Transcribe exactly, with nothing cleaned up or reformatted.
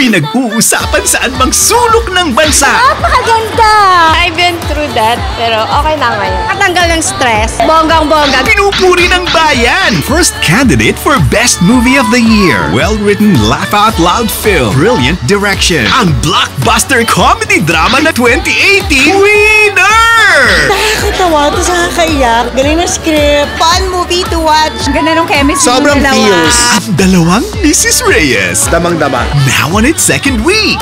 Pinag-uusapan saan bang sulok ng bansa. Napakaganda! I've been through that, pero okay na ngayon. Katanggal ng stress. Bonggang-bongga. Pinupuri ng bayan! First candidate for Best Movie of the Year. Well-written, laugh-out-loud film. Brilliant direction. Ang blockbuster comedy drama na twenty eighteen winner! Nakakatawa, ito sa kakaiyak. Galing na script. Fun movie to watch. Ganda nung chemistry. Sobrang feels. Ang Dalawang Mrs Reyes. Damang-dama. Now on its second week.